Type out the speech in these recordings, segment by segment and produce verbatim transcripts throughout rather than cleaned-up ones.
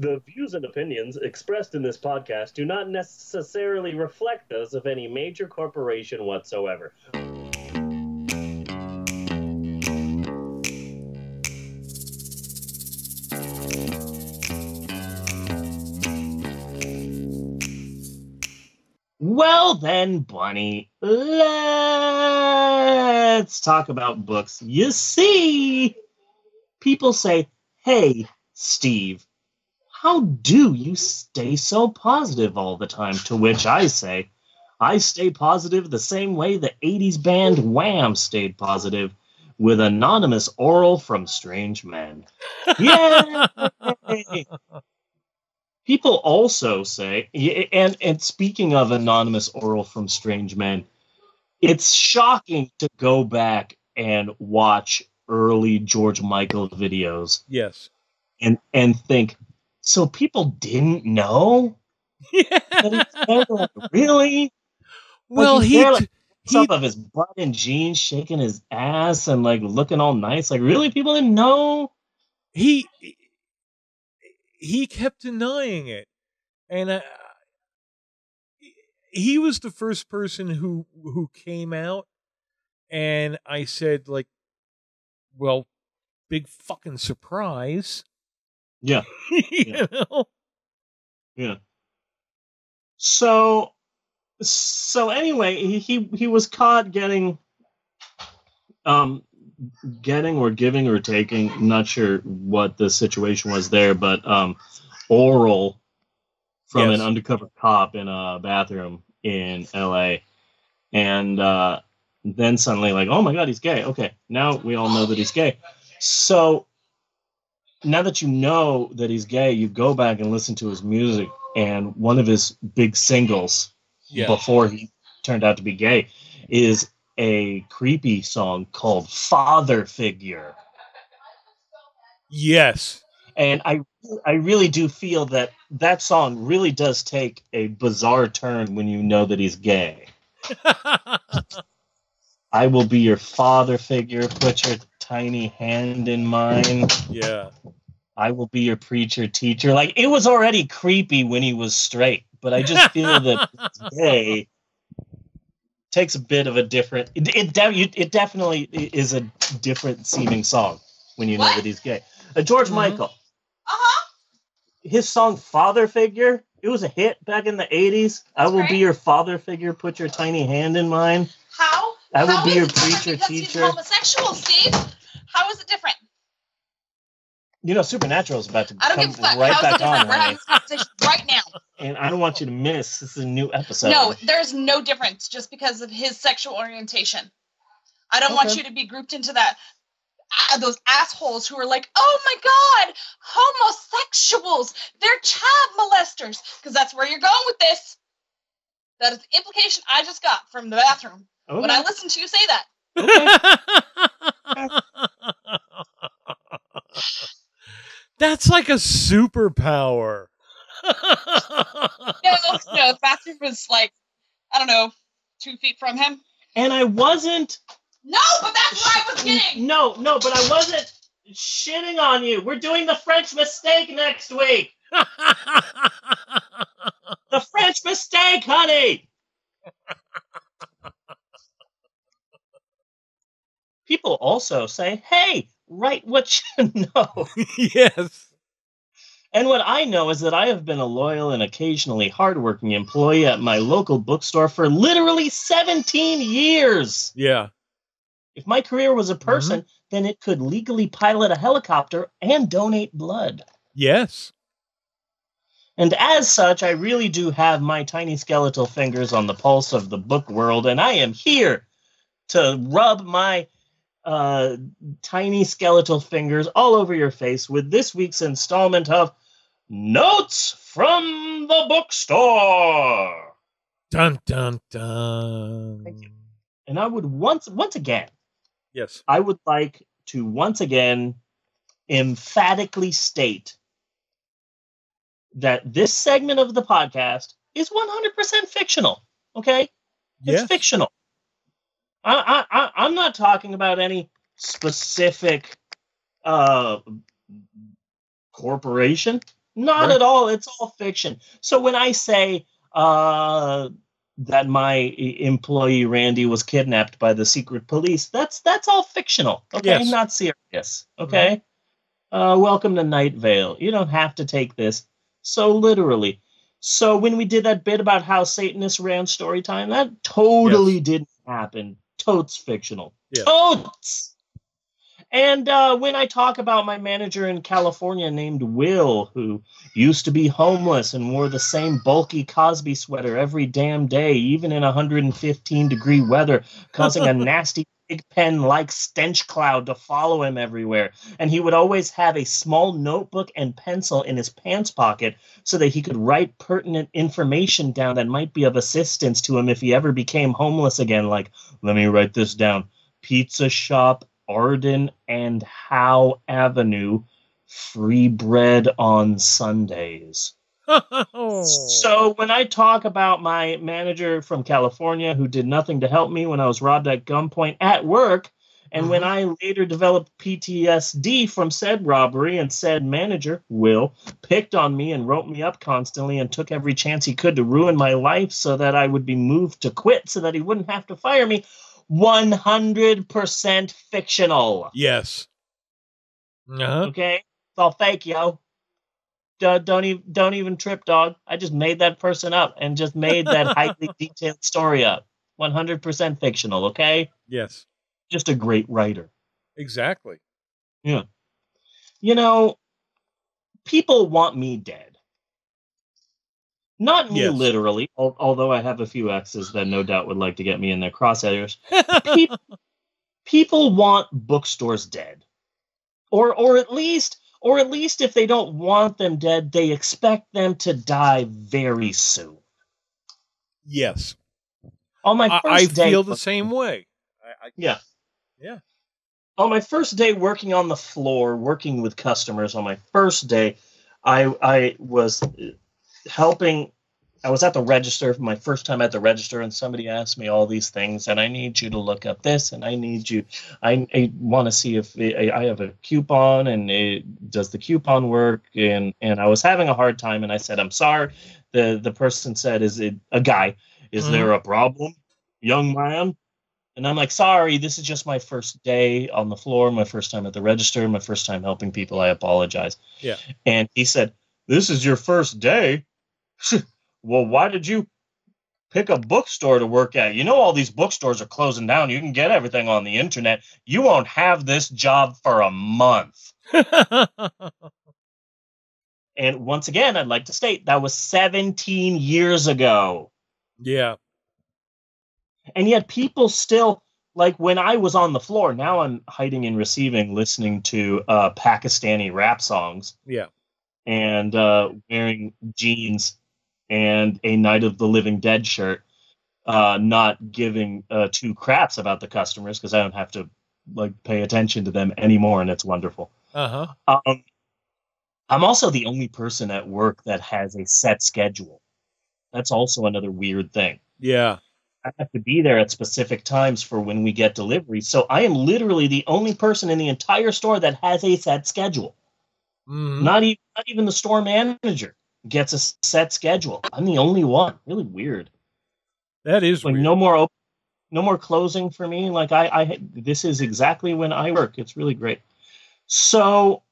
The views and opinions expressed in this podcast do not necessarily reflect those of any major corporation whatsoever. Well then, Bunny, let's talk about books. You see, people say, hey, Steve, how do you stay so positive all the time? To which I say, I stay positive the same way the eighties band Wham! Stayed positive with anonymous oral from strange men. Yay! People also say, and, and speaking of anonymous oral from strange men, it's shocking to go back and watch early George Michael videos. Yes. And and think, so people didn't know? Yeah. That he really? Well, he... There, like, some he... of his butt and jeans, shaking his ass and, like, looking all nice. Like, really? People didn't know? He... He kept denying it. And I, he was the first person who, who came out. And I said, like, well, big fucking surprise. Yeah. you yeah. know? Yeah. So, so anyway, he, he was caught getting, um, getting or giving or taking, I'm not sure what the situation was there, but um, oral from yes. an undercover cop in a bathroom in L A. And uh, then suddenly, like, oh my God, he's gay. Okay, now we all know that he's gay. So now that you know that he's gay, you go back and listen to his music. And one of his big singles yes. before he turned out to be gay is a creepy song called Father Figure. Yes. And I I really do feel that that song really does take a bizarre turn when you know that he's gay. I will be your father figure. Put your tiny hand in mine. Yeah. I will be your preacher teacher. Like, it was already creepy when he was straight, but I just feel that gay takes a bit of a different... It it, de- it definitely is a different-seeming song when you what? know that he's gay. Uh, George mm-hmm. Michael. Uh-huh. His song Father Figure, it was a hit back in the eighties. I will right. be your father figure, put your tiny hand in mine. How? I will How be your preacher teacher. He's homosexual, Steve. How is it different? You know, Supernatural is about to I don't come give a fuck. right How back on. We're right? having this conversation right now. And I don't want you to miss. This is a new episode. No, there's no difference just because of his sexual orientation. I don't okay. want you to be grouped into that. Uh, those assholes who are like, oh my God, homosexuals. They're child molesters. Because that's where you're going with this. That is the implication I just got from the bathroom. Okay. When I listened to you say that. Okay. That's like a superpower. no, no, the bathroom was like, I don't know, two feet from him. And I wasn't... No, but that's why I was kidding! No, no, but I wasn't shitting on you. We're doing the French mistake next week! The French mistake, honey! People also say, hey, write what you know. Yes. And what I know is that I have been a loyal and occasionally hardworking employee at my local bookstore for literally seventeen years. Yeah. If my career was a person, mm-hmm. then it could legally pilot a helicopter and donate blood. Yes. And as such, I really do have my tiny skeletal fingers on the pulse of the book world, and I am here to rub my... Uh, tiny skeletal fingers all over your face with this week's installment of Notes from the Bookstore. Dun, dun, dun. Thank you. And I would once, once again, yes, I would like to once again emphatically state that this segment of the podcast is one hundred percent fictional. Okay? Yes. It's fictional. I, I, I'm not talking about any specific uh, corporation? Not right. at all. It's all fiction. So when I say uh, that my employee Randy was kidnapped by the secret police, that's that's all fictional. Okay, yes. Not serious. Okay, right. uh, welcome to Night Vale. You don't have to take this so literally. So when we did that bit about how Satanists ran story time, that totally yes. didn't happen. Totes fictional. Yeah. Totes. And uh, when I talk about my manager in California named Will, who used to be homeless and wore the same bulky Cosby sweater every damn day, even in one hundred fifteen degree weather, causing a nasty pig pen-like stench cloud to follow him everywhere. And he would always have a small notebook and pencil in his pants pocket so that he could write pertinent information down that might be of assistance to him if he ever became homeless again. Like, let me write this down. Pizza shop, Arden and Howe Avenue, free bread on Sundays. So when I talk about my manager from California who did nothing to help me when I was robbed at gunpoint at work, and mm-hmm. when I later developed P T S D from said robbery and said manager, Will, picked on me and wrote me up constantly and took every chance he could to ruin my life so that I would be moved to quit so that he wouldn't have to fire me, one hundred percent fictional. Yes. Uh-huh. Okay. It's all fake, yo. D- don't even don't even trip, dog. I just made that person up and just made that highly detailed story up. one hundred percent fictional, okay? Yes. Just a great writer. Exactly. Yeah. You know, people want me dead. Not me yes. literally, al- although I have a few exes that no doubt would like to get me in their crosshairs. Pe- people want bookstores dead, or or at least or at least if they don't want them dead, they expect them to die very soon. Yes. On my first I, I day, I feel the same way. I, I, yeah, yeah. On my first day working on the floor, working with customers, on my first day, I I was. helping I was at the register for my first time at the register, and somebody asked me all these things, and I need you to look up this, and I need you I, I want to see if it, I have a coupon, and it, does the coupon work, and and I was having a hard time, and I said, I'm sorry. The the person said, is it a guy, is mm-hmm. there a problem, young man? And I'm like, sorry, this is just my first day on the floor, my first time at the register, my first time helping people, I apologize. Yeah. And he said, this is your first day? Well, why did you pick a bookstore to work at? You know, all these bookstores are closing down. You can get everything on the internet. You won't have this job for a month. And once again, I'd like to state that was seventeen years ago. Yeah. And yet people still, like when I was on the floor, now I'm hiding and receiving, listening to uh, Pakistani rap songs. Yeah. And uh, wearing jeans and a Night of the Living Dead shirt, uh, not giving uh, two craps about the customers because I don't have to like pay attention to them anymore, and it's wonderful. Uh huh. Um, I'm also the only person at work that has a set schedule. That's also another weird thing. Yeah. I have to be there at specific times for when we get deliveries, so I am literally the only person in the entire store that has a set schedule. Mm-hmm. Not even not even the store manager gets a set schedule. I'm the only one. Really weird. That is like weird. No more open, no more closing for me. Like I, I, this is exactly when I work. It's really great. So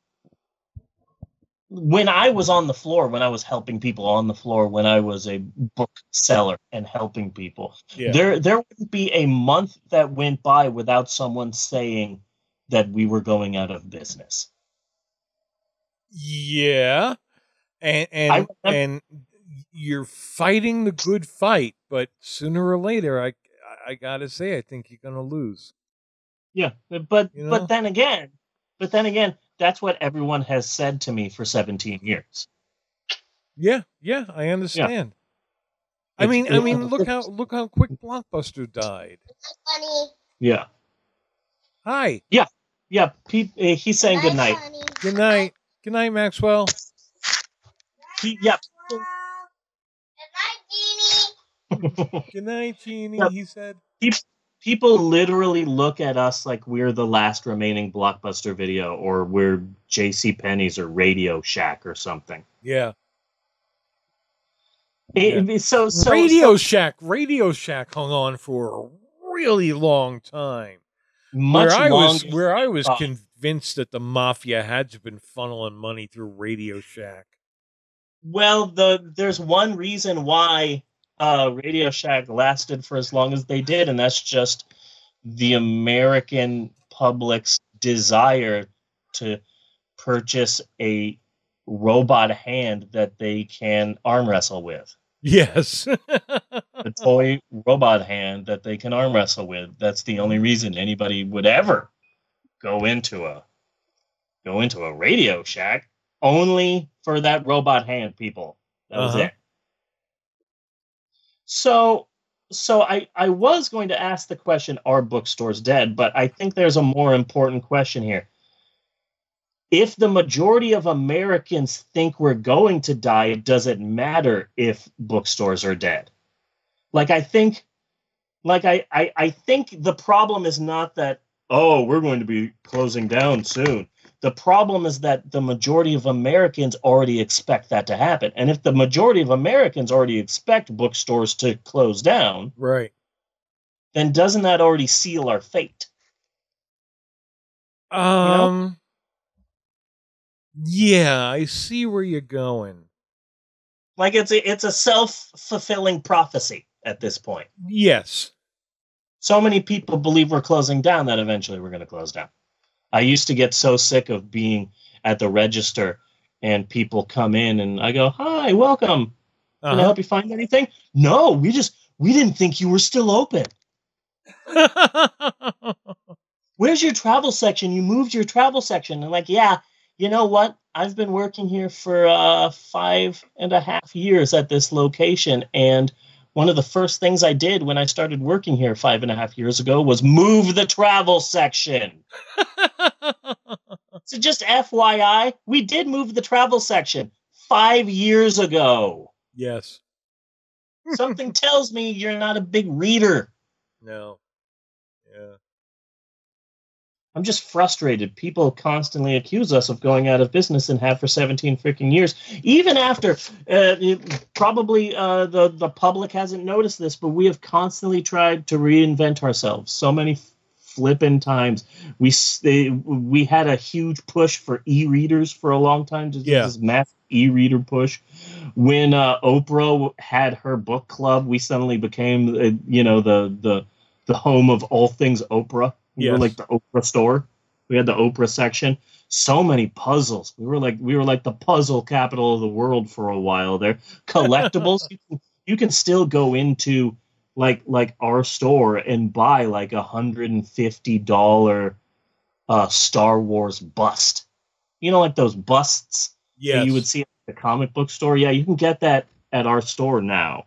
when I was on the floor, when I was helping people on the floor, when I was a bookseller and helping people, yeah. there there wouldn't be a month that went by without someone saying that we were going out of business. Yeah, and and, and you're fighting the good fight, but sooner or later, I I gotta say, I think you're gonna lose. Yeah, but you know? but then again, but then again, that's what everyone has said to me for seventeen years. Yeah, yeah, I understand. Yeah. I mean, I mean, look how look how quick Blockbuster died. That's funny. Yeah. Hi. Yeah, yeah. Pete, uh, he's saying good night. Good night. Good night, Maxwell. Good night, yep. Maxwell. Good night, Jeannie. Good night, Jeannie, yep. He said. people literally look at us like we're the last remaining Blockbuster Video, or we're J C Penney's or Radio Shack or something. Yeah. It, yeah. So, so Radio so, Shack, Radio Shack hung on for a really long time. Much where I was where I was uh, convinced that the mafia had to have been funneling money through Radio Shack. Well, the there's one reason why uh, Radio Shack lasted for as long as they did, and that's just the American public's desire to purchase a robot hand that they can arm wrestle with. Yes. A toy robot hand that they can arm wrestle with. That's the only reason anybody would ever go into a go into a Radio Shack, only for that robot hand, people. That was uh-huh. it. So so I, I was going to ask the question, are bookstores dead? But I think there's a more important question here. If the majority of Americans think we're going to die, it doesn't matter if bookstores are dead. Like, I think, like, I, I, I think the problem is not that, oh, we're going to be closing down soon. The problem is that the majority of Americans already expect that to happen. And if the majority of Americans already expect bookstores to close down, right, then doesn't that already seal our fate? Um... You know? Yeah, I see where you're going. Like, it's a, it's a self-fulfilling prophecy at this point. Yes. So many people believe we're closing down that eventually we're going to close down. I used to get so sick of being at the register and people come in and I go, hi, welcome. Can uh-huh. I help you find anything? No, we just, we didn't think you were still open. Where's your travel section? You moved your travel section. And like, yeah. You know what? I've been working here for uh, five and a half years at this location, and one of the first things I did when I started working here five and a half years ago was move the travel section. So just F Y I, we did move the travel section five years ago. Yes. Something tells me you're not a big reader. No. Yeah. I'm just frustrated. People constantly accuse us of going out of business and have for seventeen freaking years. Even after, uh, it, probably uh, the, the public hasn't noticed this, but we have constantly tried to reinvent ourselves. So many flipping times. We they, we had a huge push for e-readers for a long time. Just yeah. This massive e-reader push. When uh, Oprah had her book club, we suddenly became, uh, you know, the, the, the home of all things Oprah. We yes. were like the Oprah store. We had the Oprah section. So many puzzles. We were like we were like the puzzle capital of the world for a while there. Collectibles. you, can, you can still go into like like our store and buy like a hundred and fifty dollar uh, Star Wars bust. You know, like those busts yes. that you would see at the comic book store. Yeah, you can get that at our store now.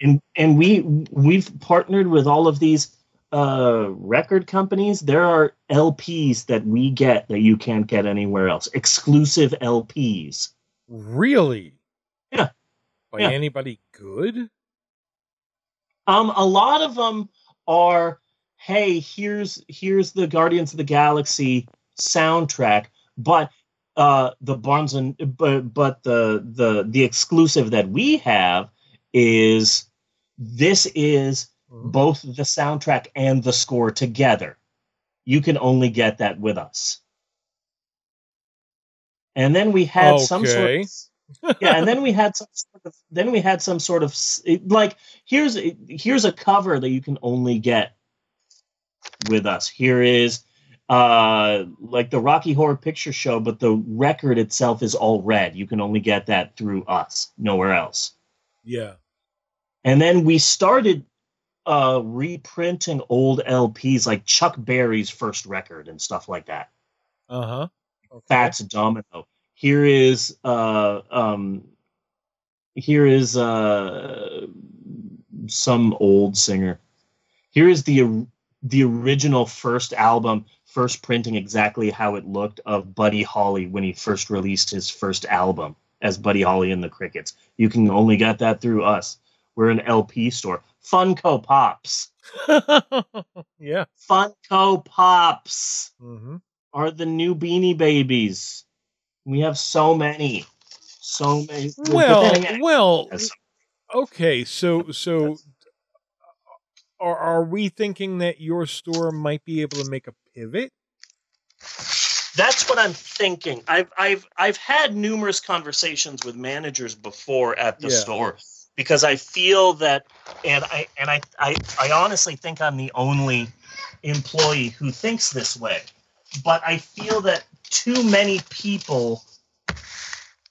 and and we we've partnered with all of these. Uh, record companies. There are L Ps that we get that you can't get anywhere else. Exclusive L Ps. Really? Yeah. By yeah. anybody good? Um, a lot of them are, hey, here's here's the Guardians of the Galaxy soundtrack, but uh, the Barnes and but but the the the exclusive that we have is this is. Both the soundtrack and the score together. You can only get that with us. And then we had okay. some sort of, yeah, and then we had some sort of, then we had some sort of like here's here's a cover that you can only get with us. Here is uh like the Rocky Horror Picture Show, but the record itself is all red. You can only get that through us, nowhere else. Yeah. And then we started Uh, reprinting old L Ps like Chuck Berry's first record and stuff like that. Uh-huh. Okay. Fats Domino. Here is uh um here is uh some old singer. Here is the the original first album, first printing exactly how it looked of Buddy Holly when he first released his first album as Buddy Holly and the Crickets. You can only get that through us. We're an L P store. Funko Pops. Yeah. Funko Pops mm-hmm. are the new Beanie Babies. We have so many. So many. Well, well, okay. So, so are, are we thinking that your store might be able to make a pivot? That's what I'm thinking. I've, I've, I've had numerous conversations with managers before at the yeah. store, because I feel that, and I, and I, I, I honestly think I'm the only employee who thinks this way, but I feel that too many people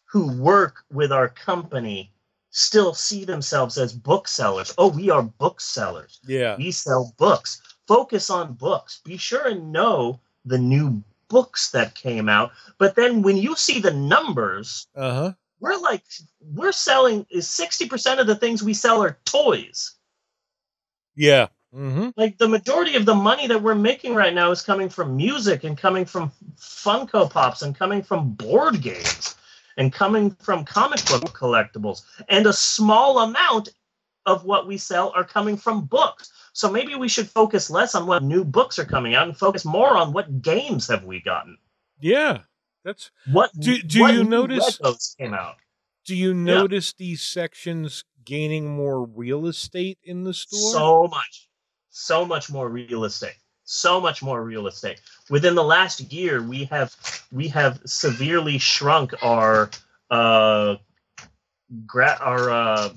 who work with our company still see themselves as booksellers. Oh, we are booksellers. Yeah. We sell books. Focus on books. Be sure and know the new books that came out. But then when you see the numbers, uh-huh. we're like, we're selling is sixty percent of the things we sell are toys. Yeah. Mm-hmm. Like the majority of the money that we're making right now is coming from music and coming from Funko Pops and coming from board games and coming from comic book collectibles. And a small amount of what we sell are coming from books. So maybe we should focus less on what new books are coming out and focus more on what games have we gotten. Yeah. That's what do, do what you notice those came out. Do you notice yeah. these sections gaining more real estate in the store? So much. So much more real estate, so much more real estate. Within the last year, we have we have severely shrunk our uh, gra- our uh,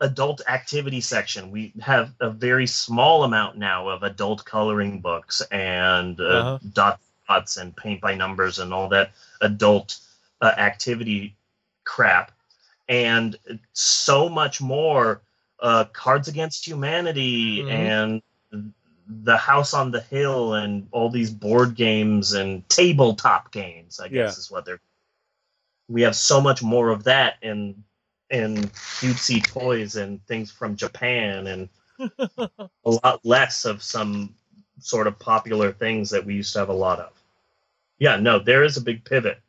adult activity section. We have a very small amount now of adult coloring books and uh, uh-huh. dot dots and paint by numbers and all that adult uh, activity crap, and so much more. Uh, Cards Against Humanity mm-hmm. and The House on the Hill and all these board games and tabletop games, I yeah. guess is what they're. We have so much more of that and and cutesy toys and things from Japan and a lot less of some sort of popular things that we used to have a lot of. Yeah, no, there is a big pivot,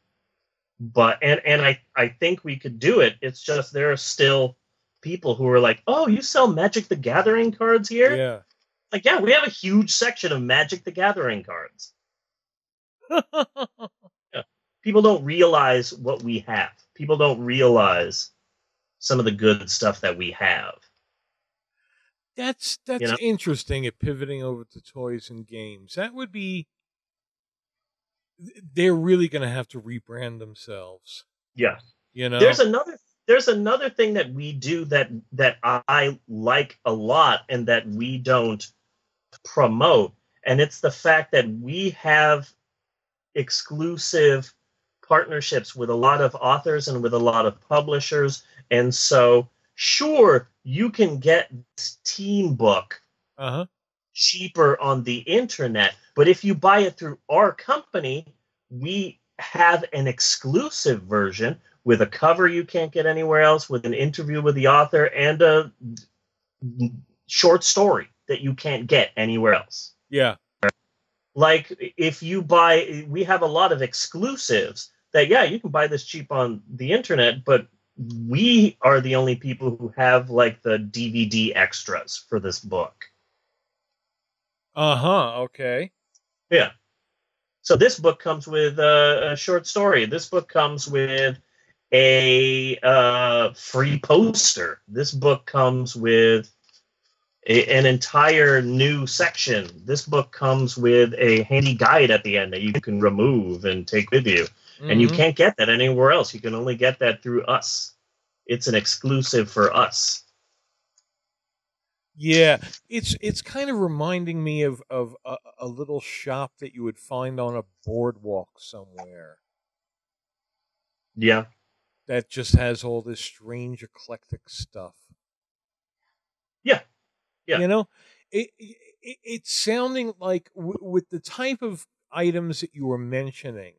but and and I I think we could do it. It's just there are still people who are like, oh, you sell Magic the Gathering cards here? Yeah. Like, yeah, we have a huge section of Magic the Gathering cards. yeah. People don't realize what we have. People don't realize some of the good stuff that we have. That's that's you know? interesting at pivoting over to toys and games. That would be... They're really going to have to rebrand themselves. Yeah. You know? There's another... There's another thing that we do that that I like a lot and that we don't promote, and it's the fact that we have exclusive partnerships with a lot of authors and with a lot of publishers. And so, sure, you can get this teen book uh-huh. cheaper on the internet, but if you buy it through our company, we have an exclusive version with a cover you can't get anywhere else, with an interview with the author, and a short story that you can't get anywhere else. Yeah. Like, if you buy, we have a lot of exclusives that, yeah, you can buy this cheap on the internet, but we are the only people who have, like, the D V D extras for this book. Uh-huh, okay. Yeah. So this book comes with a, a short story. This book comes with a uh, free poster. This book comes with a, an entire new section. This book comes with a handy guide at the end that you can remove and take with you. Mm-hmm. And you can't get that anywhere else. You can only get that through us. It's an exclusive for us. Yeah, it's it's kind of reminding me of, of a, a little shop that you would find on a boardwalk somewhere. Yeah. That just has all this strange, eclectic stuff. Yeah. Yeah. You know, it, it, it's sounding like w- with the type of items that you were mentioning,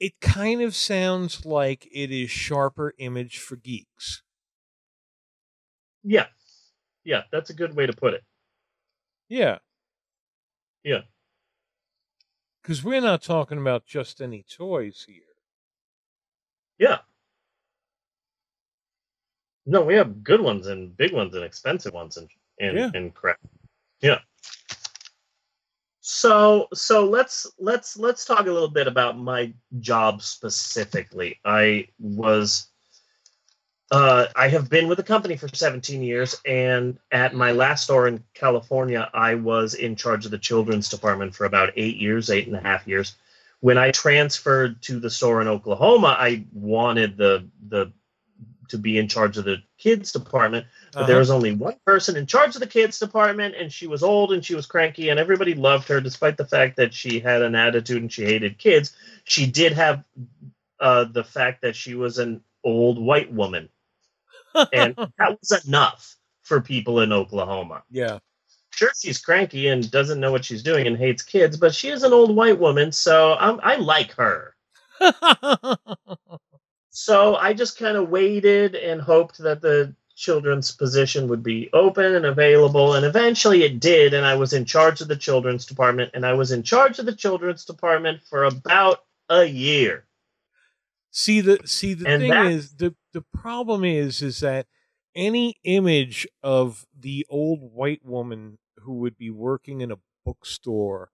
it kind of sounds like it is sharper image for geeks. Yeah. Yeah. That's a good way to put it. Yeah. Yeah. Because we're not talking about just any toys here. Yeah. No, we have good ones and big ones and expensive ones and and, yeah. and crap. Yeah. So so let's let's let's talk a little bit about my job specifically. I was uh, I have been with the company for seventeen years, and at my last store in California, I was in charge of the children's department for about eight years, eight and a half years. When I transferred to the store in Oklahoma, I wanted the the to be in charge of the kids department, but uh-huh. there was only one person in charge of the kids department, and she was old and she was cranky, and everybody loved her despite the fact that she had an attitude and she hated kids. She did have uh, the fact that she was an old white woman, and that was enough for people in Oklahoma. Yeah. Sure, she's cranky and doesn't know what she's doing and hates kids, but she is an old white woman, so I'm, I like her. So I just kind of waited and hoped that the children's position would be open and available, and eventually it did, and I was in charge of the children's department, and I was in charge of the children's department for about a year. See, the see the and thing that, is, the, the problem is, is that any image of the old white woman who would be working in a bookstore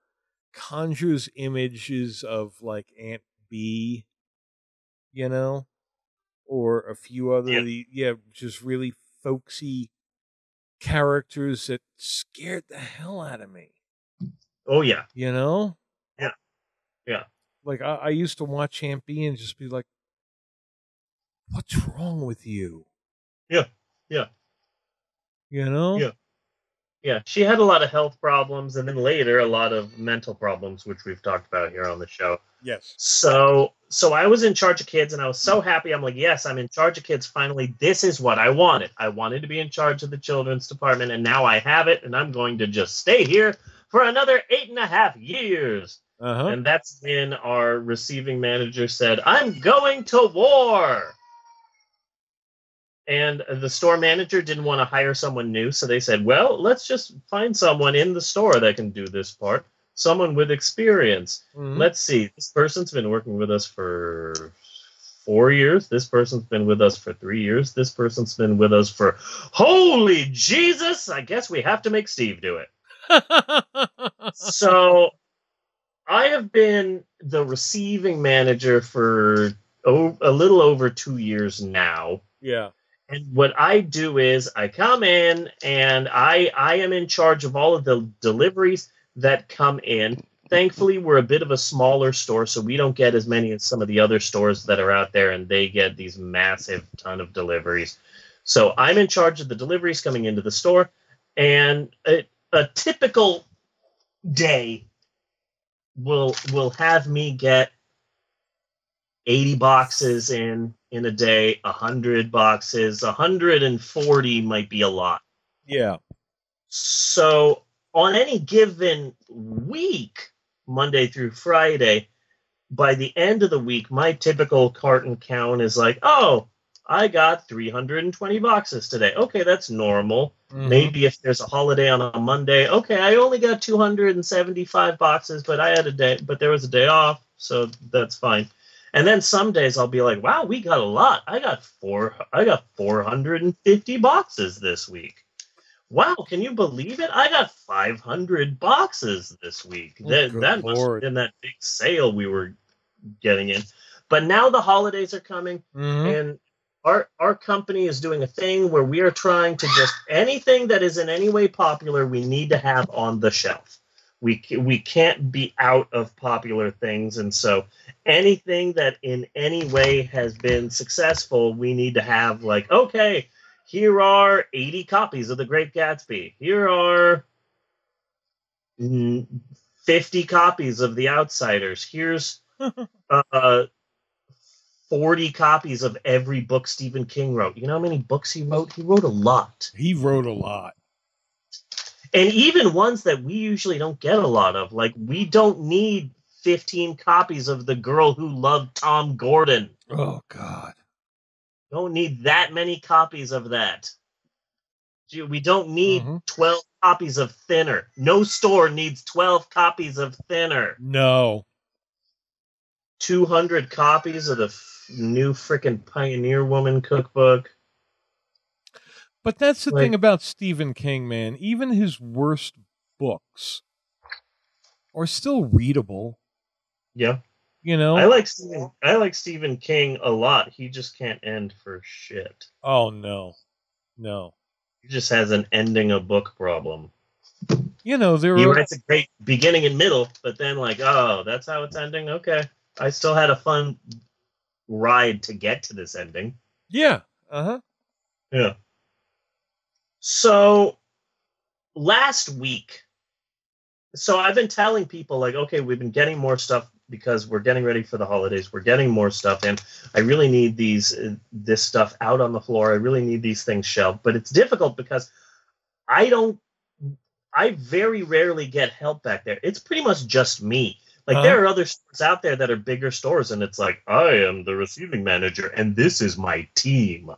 conjures images of like Aunt Bee, you know, or a few other, yeah, the, yeah just really folksy characters that scared the hell out of me. Oh, yeah. You know? Yeah. Yeah. Like, I, I used to watch Aunt Bee and just be like, what's wrong with you? Yeah. Yeah. You know? Yeah. Yeah. She had a lot of health problems, and then later a lot of mental problems, which we've talked about here on the show. Yes. So so I was in charge of kids, and I was so happy. I'm like, yes, I'm in charge of kids. Finally, this is what I wanted. I wanted to be in charge of the children's department, and now I have it, and I'm going to just stay here for another eight and a half years. Uh-huh. And that's when our receiving manager said, I'm going to war. And the store manager didn't want to hire someone new, so they said, well, let's just find someone in the store that can do this part, someone with experience. Mm-hmm. Let's see. This person's been working with us for four years. This person's been with us for three years. This person's been with us for, holy Jesus, I guess we have to make Steve do it. So I have been the receiving manager for oh, a little over two years now. Yeah. And what I do is I come in and I I am in charge of all of the deliveries that come in. Thankfully, we're a bit of a smaller store, so we don't get as many as some of the other stores that are out there, and they get these massive ton of deliveries. So I'm in charge of the deliveries coming into the store, and a, a typical day will will have me get eighty boxes in in a day, one hundred boxes, one hundred forty might be a lot. Yeah. So on any given week, Monday through Friday, by the end of the week, my typical carton count is like, oh, I got three hundred twenty boxes today. Okay, that's normal. Mm-hmm. Maybe if there's a holiday on a Monday, okay, I only got two hundred seventy-five boxes, but I had a day, but there was a day off, so that's fine. And then some days I'll be like, wow, we got a lot. I got four. I got four hundred fifty boxes this week. Wow, can you believe it? I got five hundred boxes this week. Oh, that that must have been that big sale we were getting in. But now the holidays are coming, mm-hmm. and our our company is doing a thing where we are trying to just anything that is in any way popular, we need to have on the shelf. We we can't be out of popular things, and so anything that in any way has been successful, we need to have like, okay, here are eighty copies of The Great Gatsby. Here are fifty copies of The Outsiders. Here's uh, forty copies of every book Stephen King wrote. You know how many books he wrote? He wrote a lot. He wrote a lot. And even ones that we usually don't get a lot of. Like, we don't need fifteen copies of The Girl Who Loved Tom Gordon. Oh, God. Don't need that many copies of that. We don't need mm-hmm. twelve copies of Thinner. No store needs twelve copies of Thinner. No. two hundred copies of the f- new frickin' Pioneer Woman cookbook. But that's the like, thing about Stephen King, man. Even his worst books are still readable. Yeah. You know, I like Stephen, I like Stephen King a lot. He just can't end for shit. Oh, no, no. He just has an ending a book problem. You know, there he writes a great beginning and middle, but then like, oh, that's how it's ending. OK, I still had a fun ride to get to this ending. Yeah. Uh huh. Yeah. So last week. So I've been telling people like, OK, we've been getting more stuff. Because we're getting ready for the holidays, we're getting more stuff in. I really need these this stuff out on the floor. I really need these things shelved. But it's difficult because I don't. I very rarely get help back there. It's pretty much just me. Like uh-huh. There are other stores out there that are bigger stores, and it's like I am the receiving manager, and this is my team.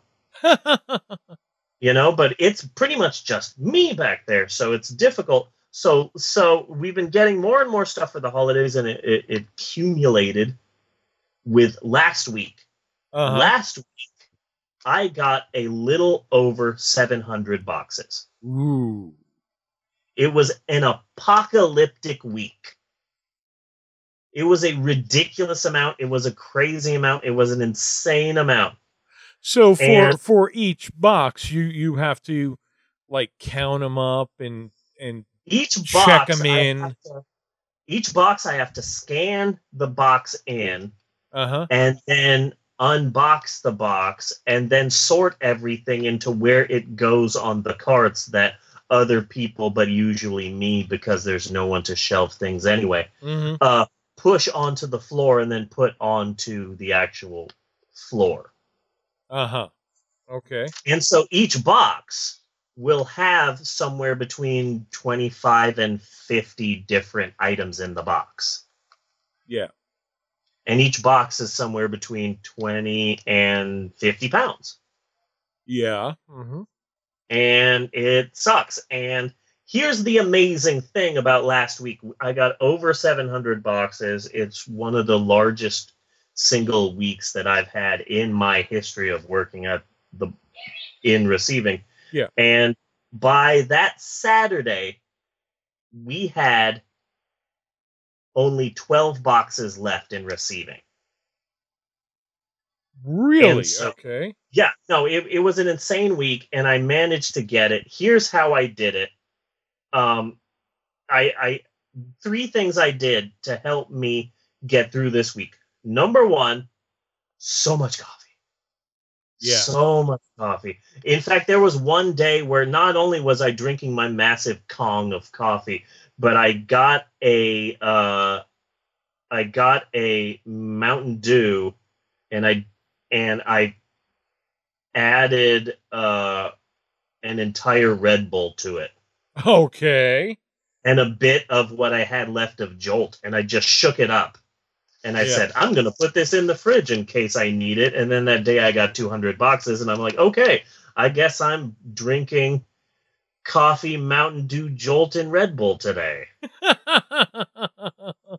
You know, but it's pretty much just me back there, so it's difficult. So so we've been getting more and more stuff for the holidays, and it, it, it accumulated with last week. Uh-huh. Last week, I got a little over seven hundred boxes. Ooh. It was an apocalyptic week. It was a ridiculous amount. It was a crazy amount. It was an insane amount. So for, and, for each box, you, you have to, like, count them up and... and Each box, Check them in. I have to, each box I have to scan the box in uh-huh. and then unbox the box and then sort everything into where it goes on the carts that other people, but usually me, because there's no one to shelve things anyway, mm-hmm. uh, push onto the floor and then put onto the actual floor. Uh-huh. Okay. And so each box... will have somewhere between twenty-five and fifty different items in the box. Yeah. And each box is somewhere between twenty and fifty pounds. Yeah. Mm-hmm. And it sucks. And here's the amazing thing about last week. I got over seven hundred boxes. It's one of the largest single weeks that I've had in my history of working at the in receiving. Yeah. And by that Saturday, we had only twelve boxes left in receiving. Really? So, okay. Yeah. No, it, it was an insane week, and I managed to get it. Here's how I did it. Um, I, I three things I did to help me get through this week. Number one, so much coffee. Yeah. So much coffee. In fact, there was one day where not only was I drinking my massive Kong of coffee, but I got a uh, I got a Mountain Dew, and I and I added uh, an entire Red Bull to it. Okay. And a bit of what I had left of Jolt, and I just shook it up. And I yeah. said, I'm going to put this in the fridge in case I need it. And then that day I got two hundred boxes, and I'm like, okay, I guess I'm drinking coffee, Mountain Dew, Jolt, and Red Bull today.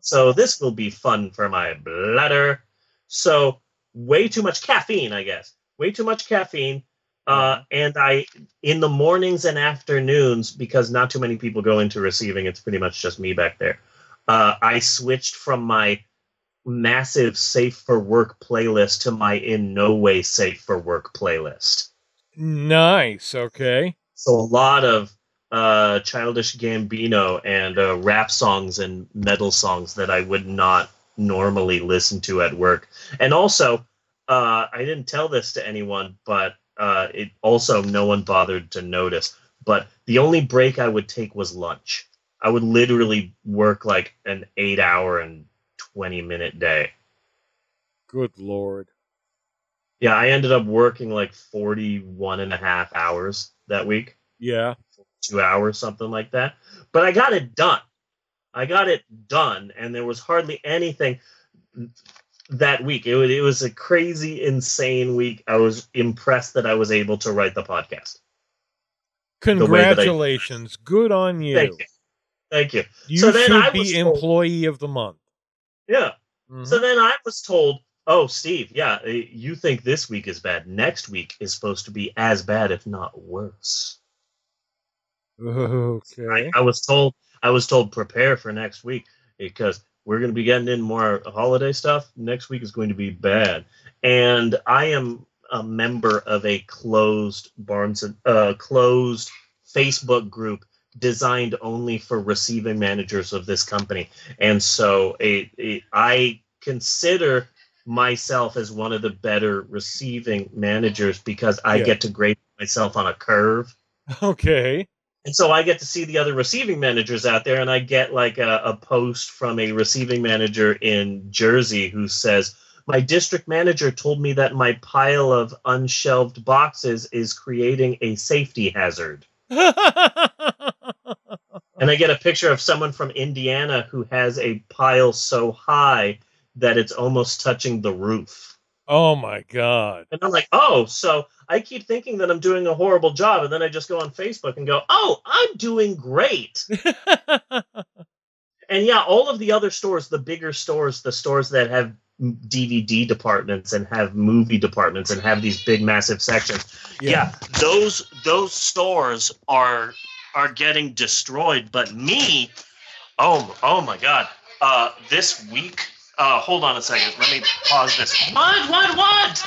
So this will be fun for my bladder. So way too much caffeine, I guess. Way too much caffeine. Uh, and I, in the mornings and afternoons, because not too many people go into receiving, it's pretty much just me back there. Uh, I switched from my massive safe for work playlist to my in no way safe for work playlist. Nice. Okay. So a lot of uh Childish Gambino and uh rap songs and metal songs that I would not normally listen to at work. And also uh I didn't tell this to anyone, but uh it also no one bothered to notice, but the only break I would take was lunch. I would literally work like an eight hour and twenty minute day. Good Lord. Yeah, I ended up working like forty-one and a half hours that week. Yeah. Two hours, something like that. But I got it done. I got it done, and there was hardly anything that week. It was, it was a crazy, insane week. I was impressed that I was able to write the podcast. Congratulations. The Good on you. Thank you. Thank you. You so then should I be was employee told, of the month. Yeah. Mm-hmm. So then I was told, oh, Steve, yeah, you think this week is bad. Next week is supposed to be as bad, if not worse. Okay. I, I was told I was told prepare for next week because we're going to be getting in more holiday stuff. Next week is going to be bad. And I am a member of a closed Barnes uh, closed Facebook group designed only for receiving managers of this company. And so it, it, I consider myself as one of the better receiving managers because I yeah. get to grade myself on a curve. Okay. And so I get to see the other receiving managers out there, and I get like a, a post from a receiving manager in Jersey who says, my district manager told me that my pile of unshelved boxes is creating a safety hazard. And I get a picture of someone from Indiana who has a pile so high that it's almost touching the roof. Oh, my God. And I'm like, oh, so I keep thinking that I'm doing a horrible job. And then I just go on Facebook and go, oh, I'm doing great. And yeah, all of the other stores, the bigger stores, the stores that have D V D departments and have movie departments and have these big, massive sections. Yeah, yeah those those stores are are getting destroyed. But me, oh, oh, my God. Uh, this week. Uh, hold on a second. Let me pause this. What? What? What?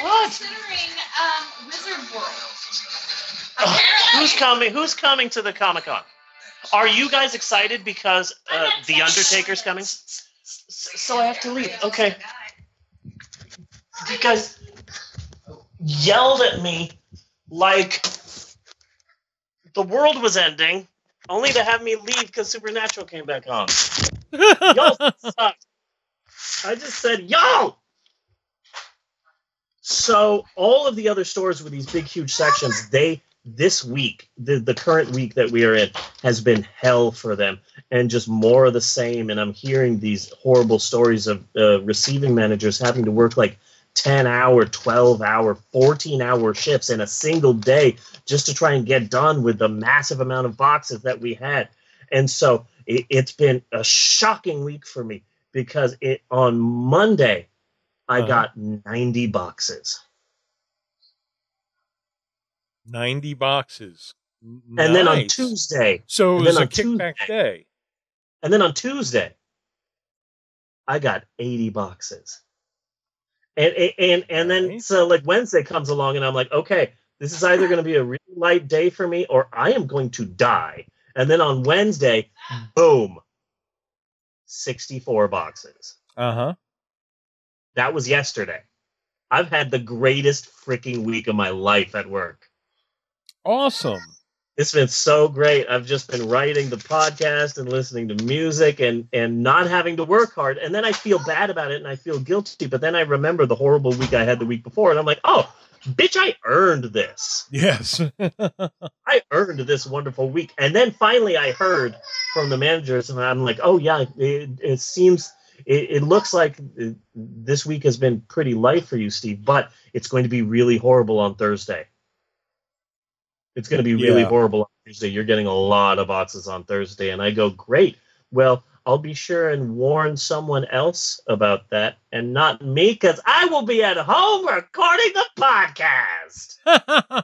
Well, what? Considering um, Wizard World. Uh, who's coming? Who's coming to the Comic Con? Are you guys excited because uh, the Undertaker's coming? So I have to leave. Okay. You guys yelled at me like the world was ending, only to have me leave because Supernatural came back on. Y'all suck. I just said, yo! So all of the other stores with these big, huge sections, they, this week, the, the current week that we are in, has been hell for them and just more of the same. And I'm hearing these horrible stories of uh, receiving managers having to work like ten-hour, twelve-hour, fourteen-hour shifts in a single day just to try and get done with the massive amount of boxes that we had. And so it, it's been a shocking week for me. Because it on Monday, I uh, got ninety boxes. ninety boxes. Nice. And then on Tuesday. So it was a kickback day. And then on Tuesday, I got eighty boxes. And, and, and then nice. So like Wednesday comes along and I'm like, okay, this is either going to be a really light day for me or I am going to die. And then on Wednesday, boom. sixty-four boxes. Uh-huh. That was yesterday. I've had the greatest freaking week of my life at work. Awesome. It's been so great. I've just been writing the podcast and listening to music and, and not having to work hard. And then I feel bad about it and I feel guilty. But then I remember the horrible week I had the week before. And I'm like, oh, bitch, I earned this. Yes. I earned this wonderful week. And then finally I heard from the managers and I'm like, oh, yeah, it, it seems it, it looks like this week has been pretty light for you, Steve, but it's going to be really horrible on Thursday. It's going to be really yeah. horrible on Thursday. You're getting a lot of boxes on Thursday. And I go, great. Well, I'll be sure and warn someone else about that and not me because I will be at home recording the podcast.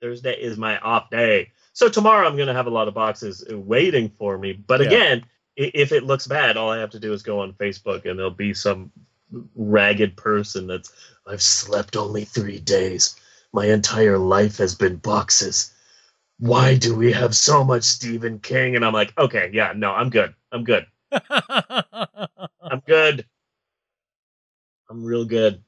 Thursday is my off day. So tomorrow I'm going to have a lot of boxes waiting for me. But yeah. again, if it looks bad, all I have to do is go on Facebook and there'll be some ragged person that's, I've slept only three days. My entire life has been boxes. Why do we have so much Stephen King? And I'm like, okay, yeah, no, I'm good. I'm good. I'm good. I'm real good.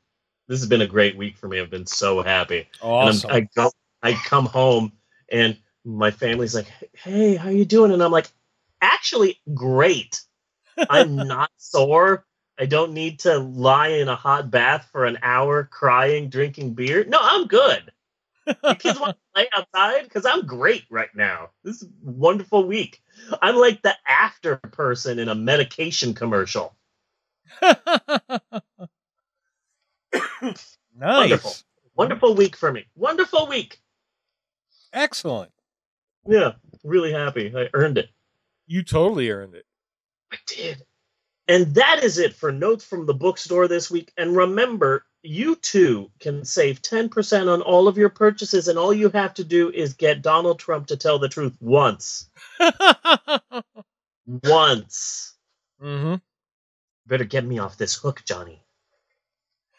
This has been a great week for me. I've been so happy. Awesome. And I'm, I, go, I come home and my family's like, hey, how you doing? And I'm like, actually, great. I'm not sore. I don't need to lie in a hot bath for an hour crying, drinking beer. No, I'm good. You kids want to play outside? Because I'm great right now. This is a wonderful week. I'm like the after person in a medication commercial. Nice. Wonderful. Wonderful week for me. Wonderful week. Excellent. Yeah, really happy. I earned it. You totally earned it. I did. And that is it for Notes from the Bookstore this week. And remember, you too can save ten percent on all of your purchases, and all you have to do is get Donald Trump to tell the truth once. Once. Mm-hmm. Better get me off this hook, Johnny.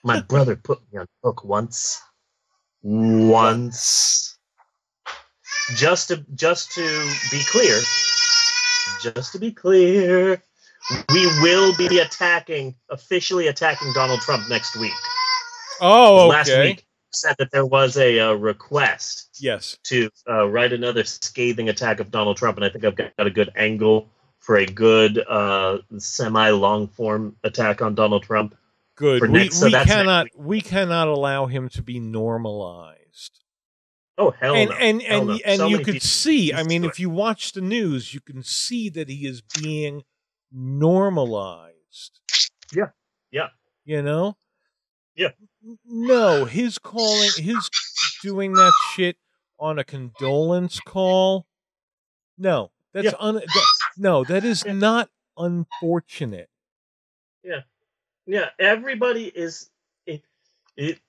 My brother put me on hook once. Once. Just to, just to be clear, just to be clear, we will be attacking, officially attacking Donald Trump next week. Oh, okay. Last week said that there was a uh, request yes. to uh, write another scathing attack of Donald Trump, and I think I've got a good angle for a good uh, semi-long-form attack on Donald Trump. Good. We, next, so we, cannot, we cannot allow him to be normalized. Oh, hell and, no. And, hell and, no. and, so and you could see, I mean, if you watch the news, you can see that he is being normalized. Yeah. Yeah. You know? Yeah. No, his calling, his doing that shit on a condolence call. No, that's yeah. un. That, no, that is yeah. not unfortunate. Yeah. Yeah. Everybody is. It, it,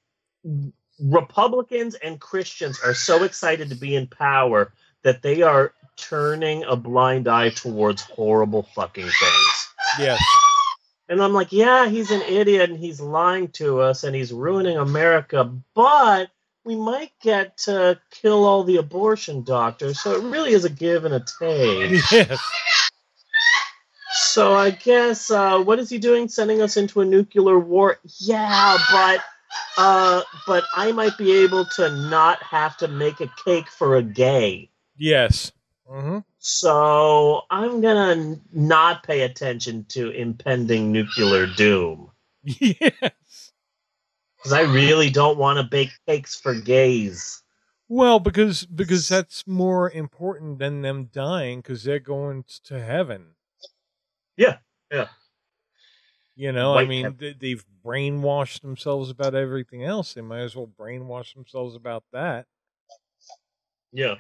Republicans and Christians are so excited to be in power that they are turning a blind eye towards horrible fucking things. Yes. And I'm like, yeah, he's an idiot and he's lying to us and he's ruining America, but we might get to kill all the abortion doctors, so it really is a give and a take. Yes. So I guess, uh, what is he doing? Sending us into a nuclear war? Yeah, but... Uh, but I might be able to not have to make a cake for a gay. Yes. Mm-hmm. So I'm gonna not pay attention to impending nuclear doom. Yes. Because I really don't want to bake cakes for gays. Well, because because that's more important than them dying, because they're going to heaven. Yeah. Yeah. You know, White I mean, they, they've brainwashed themselves about everything else. They might as well brainwash themselves about that. Yeah.